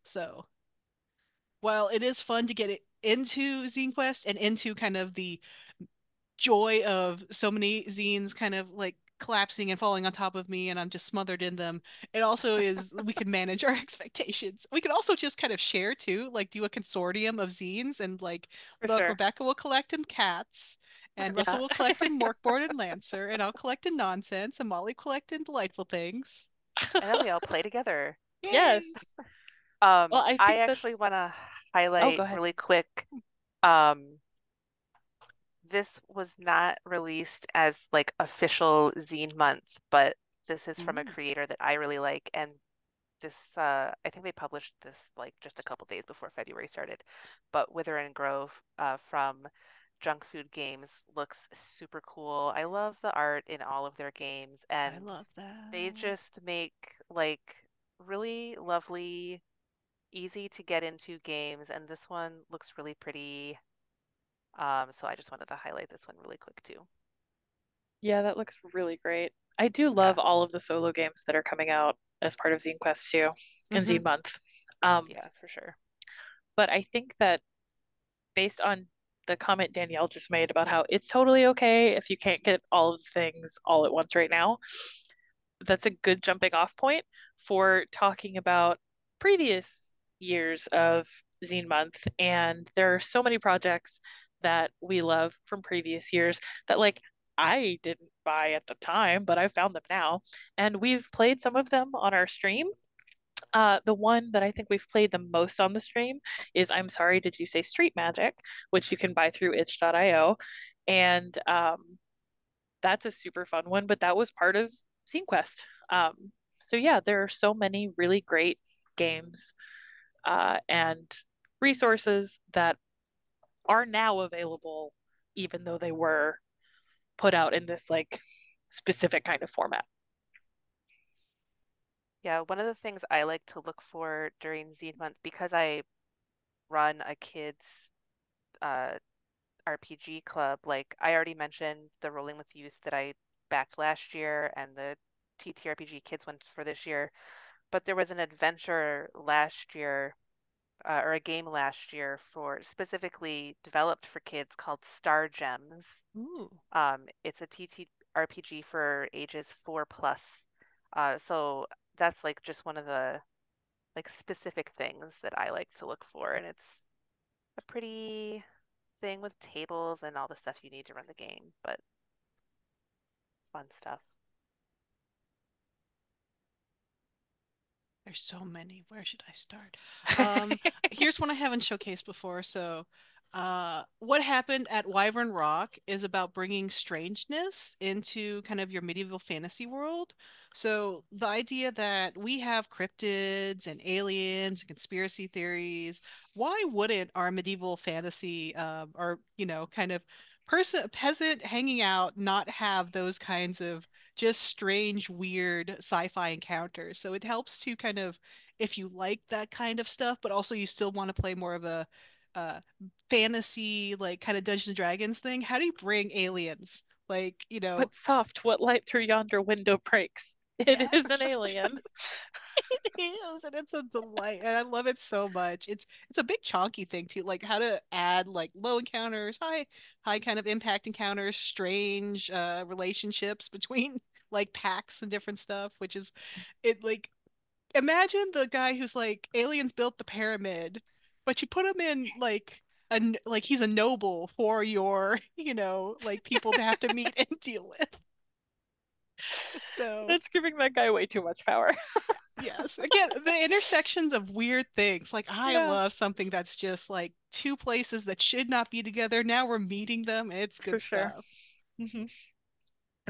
So while it is fun to get it into ZineQuest and into kind of the joy of so many zines kind of like collapsing and falling on top of me and I'm just smothered in them, it also is we can manage our expectations. We can also just kind of share too, like do a consortium of zines and like look, sure. Rebecca will collect in cats and yeah. Russell will collect in Mörk Borg and Lancer, and I'll collect in nonsense, and Molly collect in delightful things, and then we all play together. Yay. Yes. um well, I, I actually want to highlight oh, really quick um this was not released as like official Zine Month, but this is from mm. a creator that I really like. And this, uh, I think they published this like just a couple days before February started, but Wither and Grove uh, from Junk Food Games looks super cool. I love the art in all of their games. And I love that. They just make like really lovely, easy to get into games. And this one looks really pretty. Um, so I just wanted to highlight this one really quick too. Yeah, that looks really great. I do love yeah. all of the solo games that are coming out as part of ZineQuest too, mm-hmm. and Zine Month. Um, yeah, for sure. But I think that based on the comment Danielle just made about how it's totally okay if you can't get all of the things all at once right now, that's a good jumping off point for talking about previous years of Zine Month. And there are so many projects that we love from previous years that like I didn't buy at the time, but I found them now, and we've played some of them on our stream. Uh, the one that I think we've played the most on the stream is I'm Sorry, Did You Say Street Magic, which you can buy through itch dot i o, and um, that's a super fun one, but that was part of ZineQuest. Um, so yeah, there are so many really great games uh, and resources that are now available, even though they were put out in this like specific kind of format. Yeah, one of the things I like to look for during Zine Month, because I run a kids uh, R P G club, like I already mentioned the Rolling with Youth that I backed last year and the T T R P G Kids ones for this year, but there was an adventure last year Uh, or a game last year for specifically developed for kids called Star Gems. Ooh. Um, it's a T T R P G for ages four plus. Uh, so that's like just one of the like specific things that I like to look for, and it's a pretty thing with tables and all the stuff you need to run the game, but fun stuff. There's so many. Where should I start? Um, here's one I haven't showcased before. So uh, What Happened at Wyvern Rock is about bringing strangeness into kind of your medieval fantasy world. So the idea that we have cryptids and aliens and conspiracy theories, why wouldn't our medieval fantasy um, or, you know, kind of person peasant hanging out not have those kinds of just strange, weird sci-fi encounters? So it helps to kind of, if you like that kind of stuff, but also you still want to play more of a uh, fantasy, like kind of Dungeons and Dragons thing. How do you bring aliens? Like, you know, what soft, what light through yonder window breaks? It yeah. is an alien. It is, and it's a delight, and I love it so much. It's it's a big chonky thing too, like how to add like low encounters, high high kind of impact encounters, strange uh, relationships between like packs and different stuff, which is it like. Imagine the guy who's like, aliens built the pyramid, but you put him in like a like he's a noble for your, you know, like people to have to meet and deal with. So that's giving that guy way too much power. Yes, again, the intersections of weird things. Like I yeah. love something that's just like two places that should not be together. Now we're meeting them. It's good for stuff. Sure. Mm-hmm.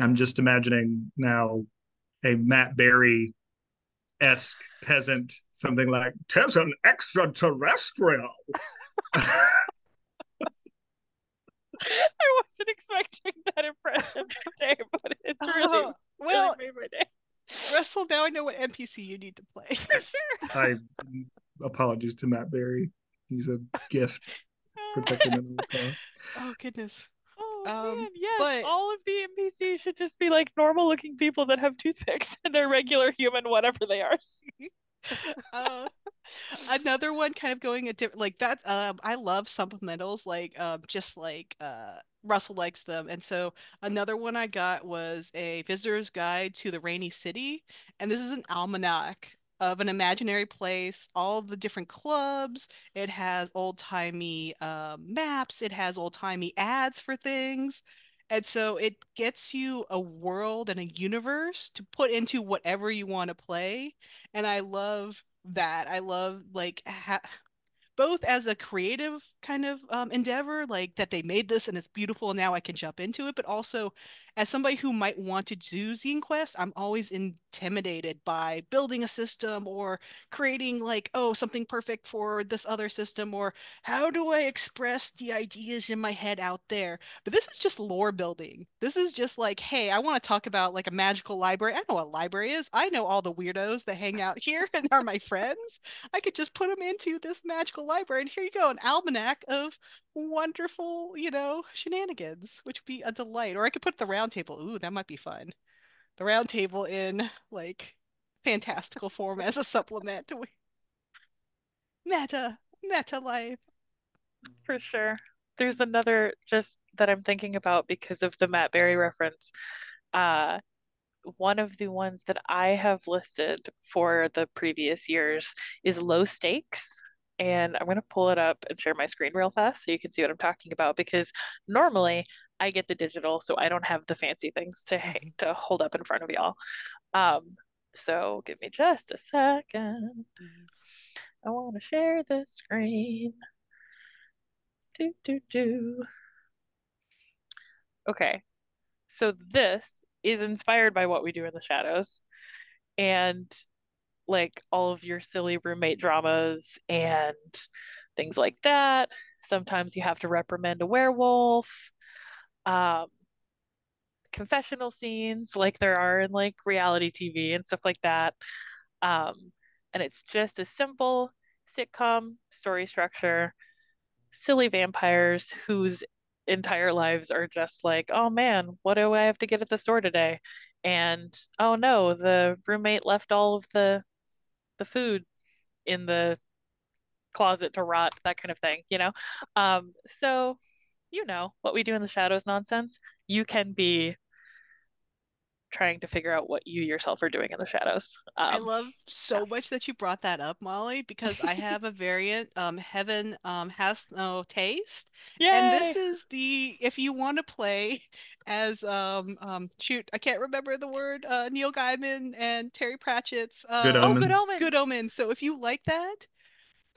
I'm just imagining now a Matt Berry. Esque peasant, something like, "Tis an extraterrestrial." I wasn't expecting that impression today, but it's really uh, well. Really made my day. Russell, now I know what N P C you need to play. I apologies to Matt Berry. He's a gift. Protecting oh goodness. Oh, um, man, yes, but... all of the N P Cs should just be like normal looking people that have toothpicks and they're regular human, whatever they are. uh, another one kind of going a different, like that, um, I love supplementals, like um, just like uh, Russell likes them. And so another one I got was a visitor's guide to the rainy city. And this is an almanac of an imaginary place, all the different clubs. It has old-timey uh, maps. It has old-timey ads for things. And so it gets you a world and a universe to put into whatever you want to play. And I love that. I love, like, ha- both as a creative kind of um, endeavor, like that they made this and it's beautiful and now I can jump into it, but also as somebody who might want to do ZineQuest, I'm always intimidated by building a system or creating like, oh, something perfect for this other system, or how do I express the ideas in my head out there? But this is just lore building. This is just like, hey, I want to talk about like a magical library. I know what a library is. I know all the weirdos that hang out here and are my friends. I could just put them into this magical library, and here you go, an almanac of wonderful, you know, shenanigans, which would be a delight. Or I could put the round table. Ooh, that might be fun. The round table in like fantastical form as a supplement to meta meta life. For sure. There's another just that I'm thinking about because of the Matt Berry reference. Uh one of the ones that I have listed for the previous years is Low Stakes. And I'm going to pull it up and share my screen real fast so you can see what I'm talking about, because normally I get the digital, so I don't have the fancy things to hang, to hold up in front of y'all. Um, so give me just a second. I want to share this screen. Do, do, do. Okay. So this is inspired by What We Do in the Shadows. And... like all of your silly roommate dramas and things like that. Sometimes you have to reprimand a werewolf. Um, confessional scenes like there are in like reality T V and stuff like that. Um, and it's just a simple sitcom story structure. Silly vampires whose entire lives are just like, oh man, what do I have to get at the store today? And oh no, the roommate left all of the the food in the closet to rot, that kind of thing, you know? Um, so, you know, What We Do in the Shadows nonsense, you can be trying to figure out what you yourself are doing in the shadows. Um, I love so yeah. much that you brought that up, Molly, because I have a variant, um, Heaven um, Has No Taste. Yay! And this is the, if you want to play as, um, um, shoot, I can't remember the word, uh, Neil Gaiman and Terry Pratchett's uh, Good Omens. Oh, Good Omens. Good Omens. So if you like that,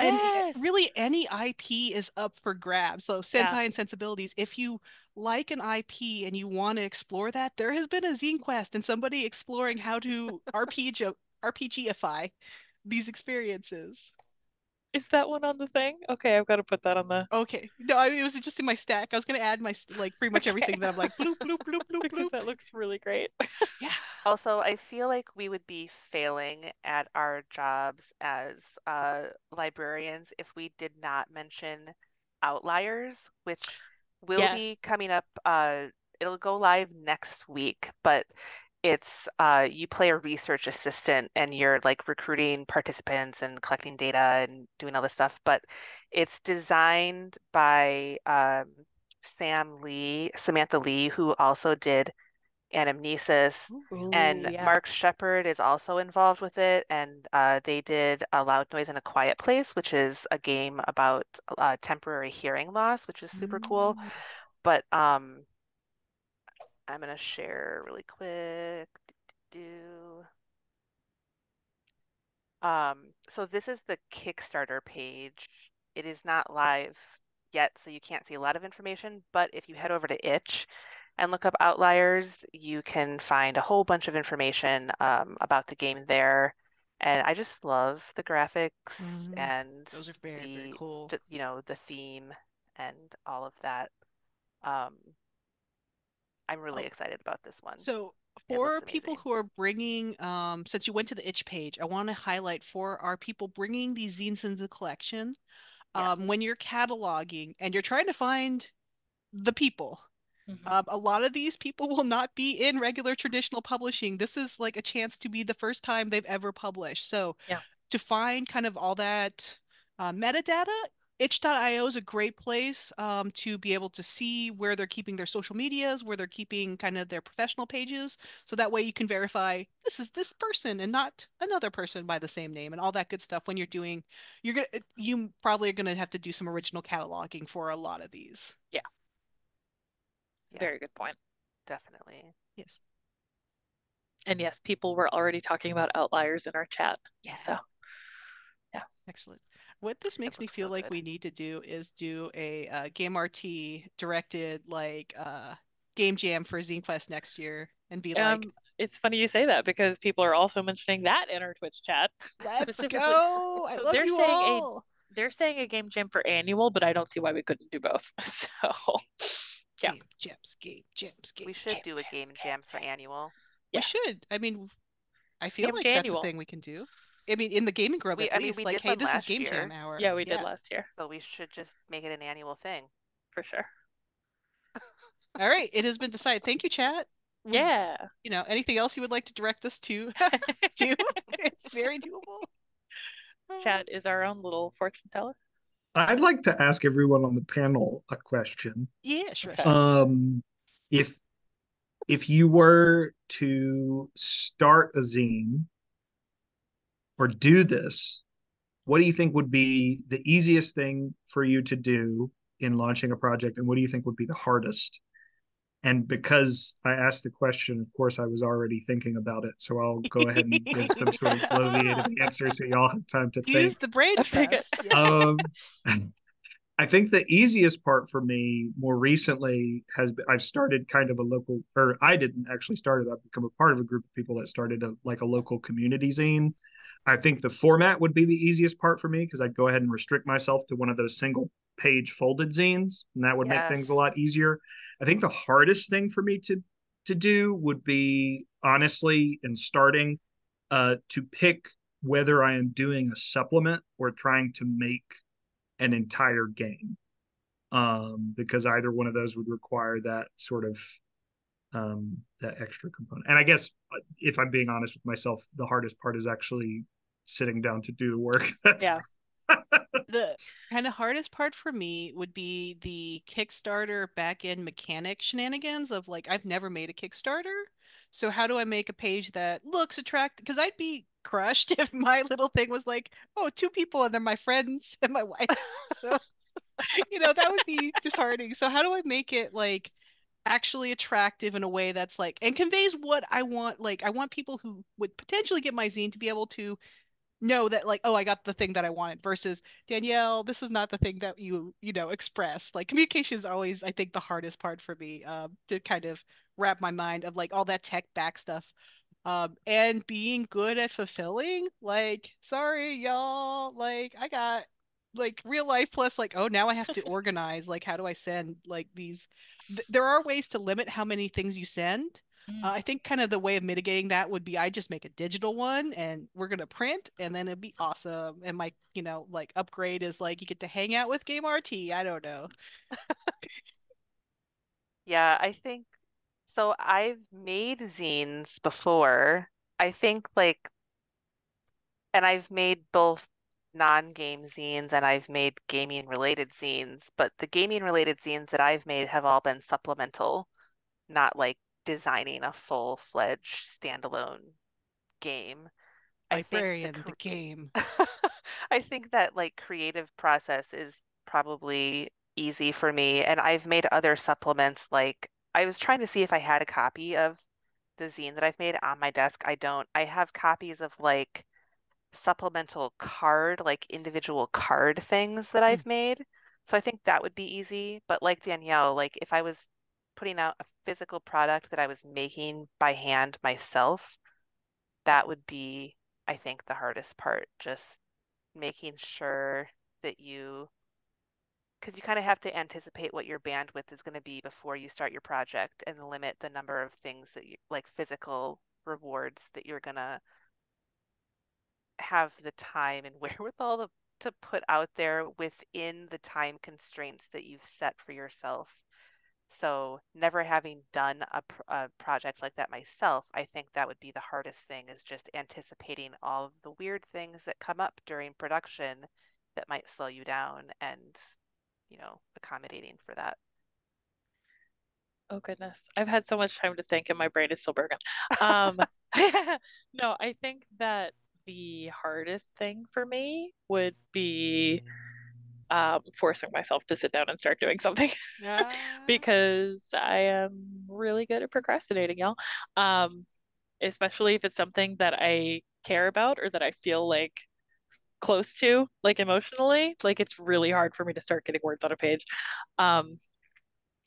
and yes. really any I P is up for grabs. So Sentai yeah. and Sensibilities, if you like an I P and you want to explore that, there has been a ZineQuest and somebody exploring how to R P G RPGify these experiences. Is that one on the thing? Okay, I've got to put that on the... Okay. No, I mean, it was just in my stack. I was going to add my, like, pretty much okay. everything that I'm like, bloop, bloop, bloop, bloop, because bloop. That looks really great. Yeah. Also, I feel like we would be failing at our jobs as uh, librarians if we did not mention Outliers, which will yes. be coming up. Uh, it'll go live next week, but it's uh, you play a research assistant and you're like recruiting participants and collecting data and doing all this stuff. But it's designed by um, Sam Lee, Samantha Lee, who also did Anamnesis. Ooh, and yeah. Mark Shepard is also involved with it. And uh, they did A Loud Noise in a Quiet Place, which is a game about uh, temporary hearing loss, which is super mm. cool. But um, I'm going to share really quick. Do, do. Um, so this is the Kickstarter page. It is not live yet, so you can't see a lot of information. But if you head over to Itch and look up Outliers, you can find a whole bunch of information um, about the game there. And I just love the graphics mm-hmm. and those are very, the, very cool. The, you know, the theme and all of that. Um, I'm really excited about this one. So for people who are bringing, um, since you went to the Itch page, I want to highlight for our people bringing these zines into the collection, um, yeah. when you're cataloging and you're trying to find the people, mm-hmm. um, a lot of these people will not be in regular traditional publishing. This is like a chance to be the first time they've ever published. So yeah. to find kind of all that uh, metadata, itch dot i o is a great place um, to be able to see where they're keeping their social medias, where they're keeping kind of their professional pages. So that way you can verify this is this person and not another person by the same name and all that good stuff. When you're doing, you're gonna, you probably are going to have to do some original cataloging for a lot of these. Yeah. yeah. Very good point. Definitely. Yes. And yes, people were already talking about Outliers in our chat. Yeah. So, yeah. Excellent. What this makes me feel so like good. we need to do is do a uh, Game R T directed like uh, game jam for ZineQuest next year and be um, like. It's funny you say that because people are also mentioning that in our Twitch chat. Let's go! I so love they're you saying all. A, they're saying a game jam for annual, but I don't see why we couldn't do both. So yeah, game jams, game jams, game. We should jams, do a game jams, jam for annual. Yes. We should. I mean, I feel game like that's annual. a thing we can do. I mean, in the gaming group, we, at least, I mean, like, hey, this is Game year. Jam Hour. Yeah, we did yeah. last year. So we should just make it an annual thing. For sure. All right. It has been decided. Thank you, chat. Yeah. We, you know, anything else you would like to direct us to do? It's very doable. Chat is our own little fortune teller. I'd like to ask everyone on the panel a question. Yeah, sure. Okay. Um, if, if you were to start a zine, or do this, what do you think would be the easiest thing for you to do in launching a project? And what do you think would be the hardest? And because I asked the question, of course, I was already thinking about it. So I'll go ahead and give some sort of bloviated answer so y'all have time to think. Use the brain trust. Um, I think the easiest part for me more recently has been, I've started kind of a local, or I didn't actually start it. I've become a part of a group of people that started a, like a local community zine. I think the format would be the easiest part for me because I'd go ahead and restrict myself to one of those single page folded zines, and that would yes. make things a lot easier. I think the hardest thing for me to to do would be, honestly, in starting, uh, to pick whether I am doing a supplement or trying to make an entire game, um, because either one of those would require that sort of um, that extra component. And I guess if I'm being honest with myself, the hardest part is actually sitting down to do the work. Yeah. The kind of hardest part for me would be the Kickstarter back-end mechanic shenanigans of like, I've never made a Kickstarter. So how do I make a page that looks attractive? Because I'd be crushed if my little thing was like, oh, two people and they're my friends and my wife. So, you know, that would be disheartening. So how do I make it like actually attractive in a way that's like and conveys what I want? Like, I want people who would potentially get my zine to be able to know that, like, oh, I got the thing that I wanted versus, Danielle, this is not the thing that you you know express. Like, communication is always, I think, the hardest part for me, um to kind of wrap my mind of like all that tech back stuff, um and being good at fulfilling, like, sorry y'all, like I got like real life plus like, oh, now I have to organize, like, how do I send like these? Th there are ways to limit how many things you send. Mm. uh, I think kind of the way of mitigating that would be I just make a digital one and we're gonna print and then it'd be awesome, and my, you know, like upgrade is like you get to hang out with Game R T. I don't know. Yeah, I think So I've made zines before. I think like, and I've made both non-game zines and I've made gaming related zines, but the gaming related zines that I've made have all been supplemental, not like designing a full-fledged standalone game. Librarian, I think the, the game. I think that like creative process is probably easy for me. And I've made other supplements. Like I was trying to see if I had a copy of the zine that I've made on my desk. I don't. I have copies of like supplemental card, like individual card things that I've mm. made. So I think that would be easy. But like Danielle, like if I was putting out a physical product that I was making by hand myself, that would be, I think, the hardest part, just making sure that you, because you kind of have to anticipate what your bandwidth is going to be before you start your project and limit the number of things that you, like physical rewards that you're going to have the time and wherewithal to, to put out there within the time constraints that you've set for yourself. So never having done a, a project like that myself, I think that would be the hardest thing, is just anticipating all of the weird things that come up during production that might slow you down and, you know, accommodating for that. Oh, goodness. I've had so much time to think and my brain is still broken. Um, no, I think that the hardest thing for me would be Um, forcing myself to sit down and start doing something. Yeah. Because I am really good at procrastinating, y'all. Um, especially if it's something that I care about or that I feel like close to, like emotionally, like it's really hard for me to start getting words on a page. Um,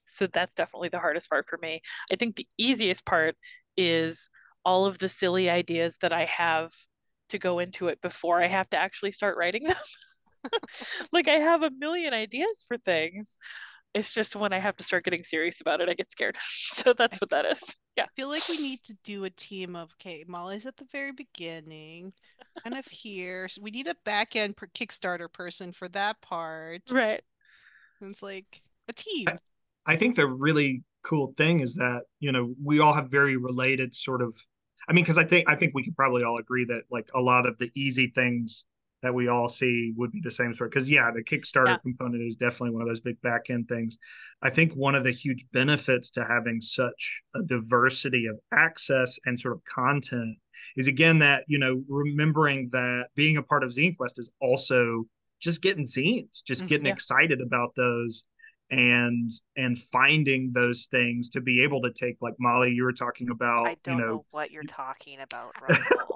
so that's definitely the hardest part for me. I think the easiest part is all of the silly ideas that I have to go into it before I have to actually start writing them. Like I have a million ideas for things. It's just when I have to start getting serious about it, I get scared. So that's what that is. Yeah. I feel like we need to do a team of, okay, Molly's at the very beginning, kind of here. So we need a back end Kickstarter person for that part. Right. And it's like a team. I, I think the really cool thing is that, you know, we all have very related sort of, I mean, because I think I think we could probably all agree that like a lot of the easy things that we all see would be the same sort. Because yeah, the Kickstarter yeah. component is definitely one of those big back end things. I think one of the huge benefits to having such a diversity of access and sort of content is, again, that, you know, remembering that being a part of ZineQuest is also just getting zines, just mm-hmm. getting yeah. excited about those and and finding those things to be able to take, like Molly, you were talking about. I don't you know, know what you're you- talking about, Russell.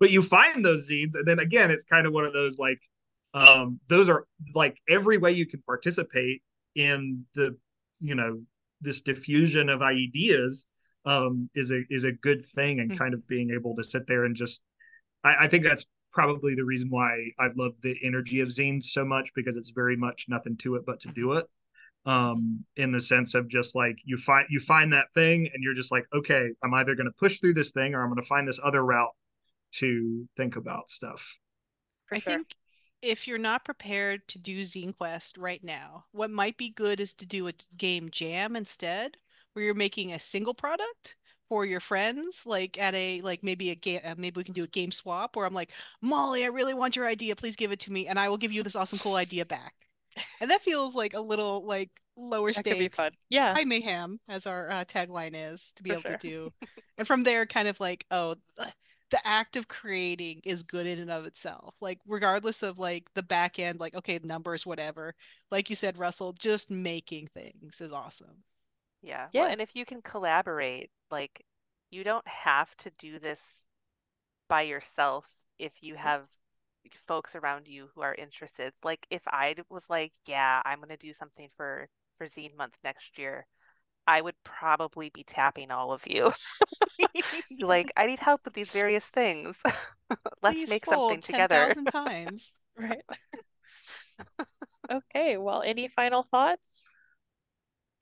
But you find those zines, and then again, it's kind of one of those, like, um, those are, like, every way you can participate in the, you know, this diffusion of ideas um, is a is a good thing, and mm-hmm. kind of being able to sit there and just, I, I think that's probably the reason why I love the energy of zines so much, because it's very much nothing to it but to do it, um, in the sense of just, like, you find, you find that thing, and you're just like, okay, I'm either going to push through this thing, or I'm going to find this other route to think about stuff. For I sure. think if you're not prepared to do ZineQuest right now, what might be good is to do a game jam instead, where you're making a single product for your friends, like at a, like maybe a game, maybe we can do a game swap where I'm like, Molly, I really want your idea, please give it to me, and I will give you this awesome cool idea back. And that feels like a little like lower that stakes. Could be fun. Yeah. High mayhem, as our uh, tagline is, to be for able sure. to do. And from there, kind of like, oh, ugh. The act of creating is good in and of itself, like regardless of like the back end, like, okay, numbers, whatever, like you said, Russell, just making things is awesome. Yeah. Yeah. Well, and if you can collaborate, like you don't have to do this by yourself. If you have folks around you who are interested, like if I was like, yeah, I'm going to do something for, for Zine Month next year, I would probably be tapping all of you. Like, I need help with these various things. Let's Please make something together. ten thousand times. Right. Okay. Well, any final thoughts?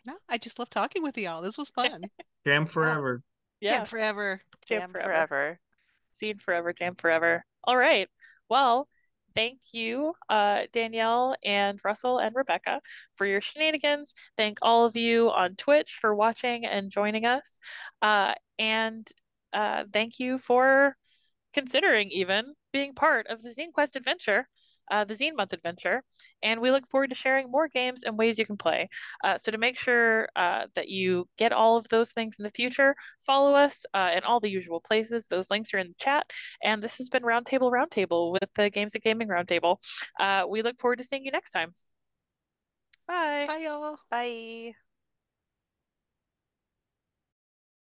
No, I just love talking with y'all. This was fun. Jam forever. Yeah. Jam forever. Jam, jam forever. forever. Zine forever. Jam forever. All right. Well, thank you, uh, Danielle and Russell and Rebecca, for your shenanigans. Thank all of you on Twitch for watching and joining us. Uh, and uh, thank you for considering even being part of the ZineQuest adventure, uh, the Zine Month adventure. And we look forward to sharing more games and ways you can play. Uh, so to make sure uh, that you get all of those things in the future, follow us uh, in all the usual places. Those links are in the chat. And this has been Roundtable Roundtable with the Games and Gaming Roundtable. Uh, we look forward to seeing you next time. Bye. Bye, y'all. Bye.